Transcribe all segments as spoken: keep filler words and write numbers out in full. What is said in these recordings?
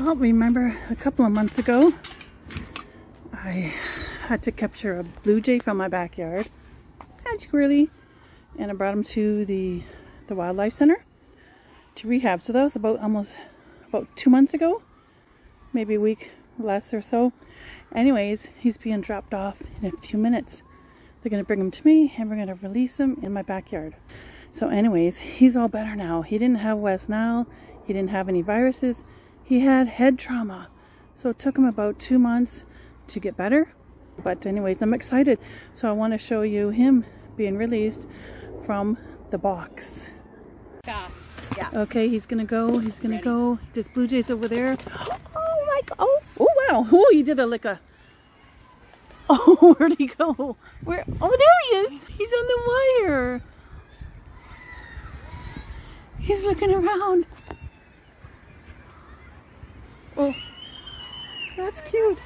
Well, remember a couple of months ago, I had to capture a blue jay from my backyard, and squirrely, and I brought him to the the wildlife center to rehab. So that was about almost about two months ago, maybe a week less or so. Anyways, he's being dropped off in a few minutes. They're gonna bring him to me, and we're gonna release him in my backyard. So anyways, he's all better now. He didn't have West Nile, he didn't have any viruses, he had head trauma. So it took him about two months to get better. But anyways, I'm excited. So I want to show you him being released from the box. Fast. Yeah. Okay, he's gonna go, he's gonna Ready? go. There's blue jays over there. Oh my god, oh, oh wow, oh he did a lick a Oh, where'd he go? Where oh there he is! He's on the wire. He's looking around. Oh, that's cute.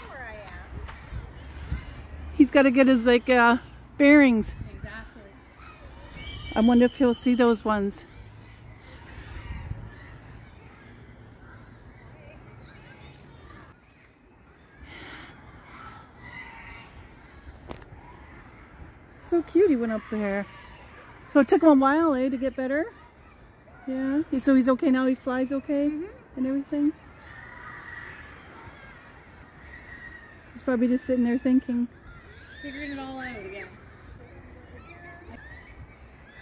He's got to get his like uh, bearings. Exactly. I wonder if he'll see those ones. So cute, he went up there. So it took him a while, eh, to get better. Yeah. So he's okay now. He flies okay mm-hmm. and everything. He's probably just sitting there thinking. Figuring it all out again.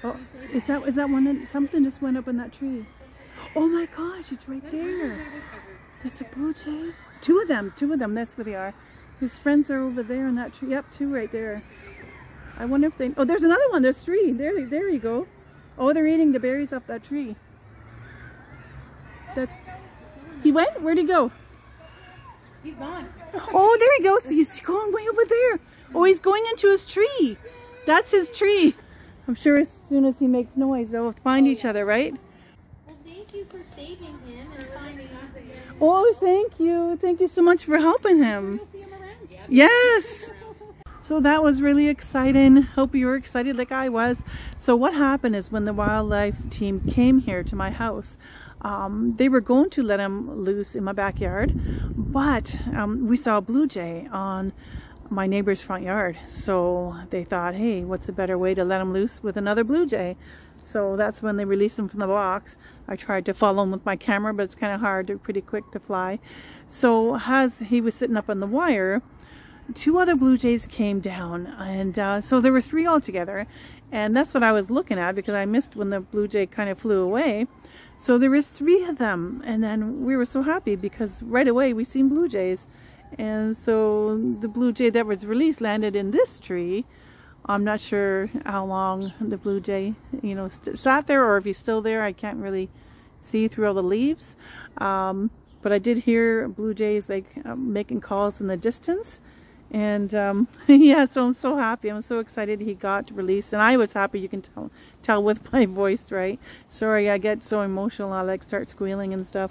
Oh, is that is that one? That, something just went up in that tree. Oh my gosh, it's right there. That's a blue jay. Two of them. Two of them. That's where they are. His friends are over there in that tree. Yep, two right there. I wonder if they. Oh, there's another one. There's three. There, there you go. Oh, they're eating the berries off that tree. That's. He went. Where'd he go? He's gone. Oh, there he goes. He's going way over there. Oh, he's going into his tree. That's his tree. I'm sure as soon as he makes noise, they'll find oh, each yeah. other, right? Well, thank you for saving him and finding us again. Oh, thank you. Thank you so much for helping him. You'll see him around. Yeah, yes. So that was really exciting. Hope you were excited like I was. So what happened is when the wildlife team came here to my house, Um, they were going to let him loose in my backyard, but um, we saw a blue jay on my neighbor's front yard. So they thought, hey, what's a better way to let him loose with another blue jay? So that's when they released him from the box. I tried to follow him with my camera, but it's kind of hard. They're pretty quick to fly. So as he was sitting up on the wire, two other blue jays came down, and uh, so there were three altogether. And that's what I was looking at because I missed when the blue jay kind of flew away. So there was three of them, and then we were so happy because right away we seen blue jays. And so the blue jay that was released landed in this tree. I'm not sure how long the blue jay, you know, st sat there or if he's still there. I can't really see through all the leaves. Um, but I did hear blue jays like uh, making calls in the distance. And um, yeah, so I'm so happy. I'm so excited he got released, and I was happy. You can tell tell with my voice, right? Sorry, I get so emotional. I like start squealing and stuff.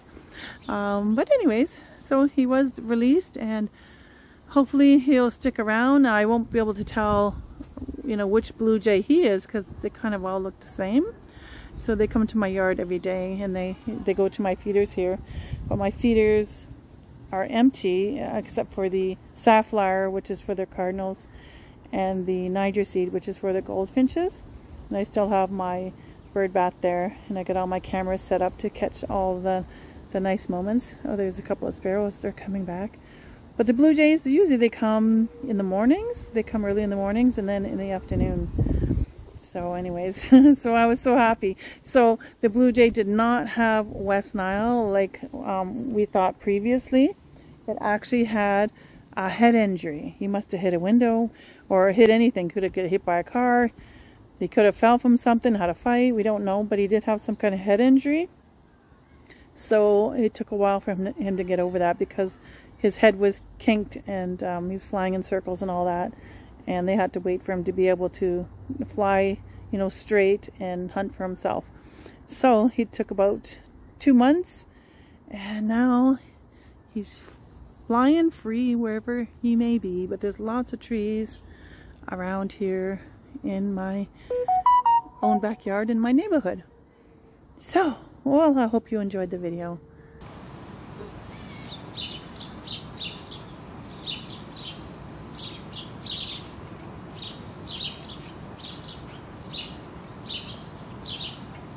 Um, but anyways, so he was released, and hopefully he'll stick around. I won't be able to tell, you know, which blue jay he is because they kind of all look the same. So they come to my yard every day, and they they go to my feeders here, but my feeders are empty except for the safflower, which is for their cardinals, and the Niger seed, which is for the goldfinches. And I still have my bird bath there, and I got all my cameras set up to catch all the the nice moments. Oh, there's a couple of sparrows, they're coming back. But the blue jays, usually they come in the mornings, they come early in the mornings and then in the afternoon. So anyways, so I was so happy. So the blue jay did not have West Nile like um, we thought previously. It actually had a head injury. He must have hit a window or hit anything. Could have got hit by a car. He could have fell from something, had a fight. We don't know, but he did have some kind of head injury. So it took a while for him to, him to get over that because his head was kinked, and um, he was flying in circles and all that. And they had to wait for him to be able to fly, you know, straight and hunt for himself. So he took about two months, and now he's flying free wherever he may be. But there's lots of trees around here in my own backyard in my neighborhood. So, well, I hope you enjoyed the video.